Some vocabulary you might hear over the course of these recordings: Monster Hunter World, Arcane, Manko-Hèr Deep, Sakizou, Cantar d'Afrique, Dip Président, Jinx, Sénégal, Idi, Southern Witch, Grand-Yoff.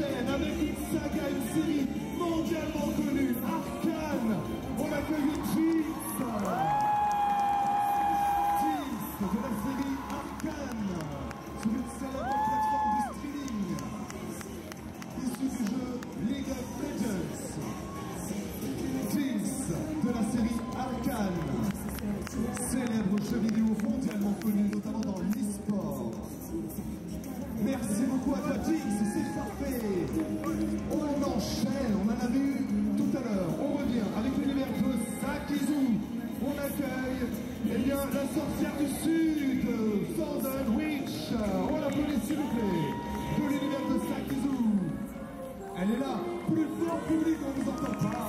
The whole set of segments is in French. prochaine avec une saga, une série mondialement connue, Arcane. On accueille Jeez. Jeez de la série Arcane sur une célèbre plateforme de streaming issue du jeu League of Legends. Jeez de la série Arcane, célèbre jeu vidéo mondialement connu notamment dans l'e-sport. Merci beaucoup à toi, Jinx, c'est parfait. On enchaîne, on en avait eu tout à l'heure. On revient avec l'univers de Sakizou. On accueille, eh bien, la sorcière du Sud, Southern Witch. On l'applaudit, s'il vous plaît, de l'univers de Sakizou. Elle est là, plus fort public, on ne vous entend pas.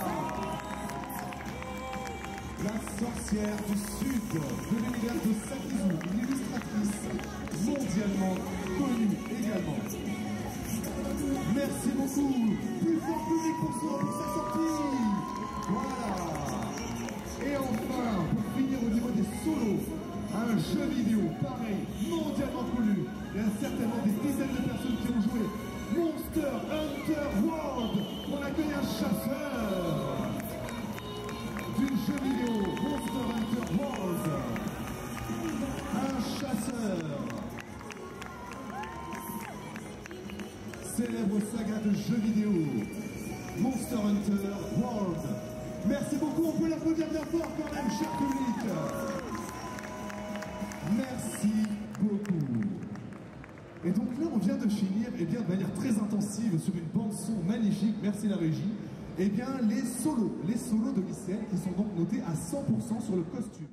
La sorcière du Sud, de l'univers de Sakizou, une illustratrice mondialement connue également. Merci beaucoup. Plus fort public pour sa sortie. Voilà. Et enfin, pour finir au niveau des solos, un jeu vidéo pareil, mondialement connu. Il y a certainement des dizaines de personnes qui ont joué. Monster Hunter World. On accueille un chasseur du jeu vidéo Monster Hunter World. Un chasseur. Célèbre saga de jeux vidéo Monster Hunter World. Merci beaucoup, on peut l'applaudir bien fort quand même, cher public. Merci beaucoup. Et donc là on vient de finir, et bien de manière très intensive, sur une bande son magnifique, merci la régie, et bien les solos de lycéennes qui sont donc notés à 100% sur le costume.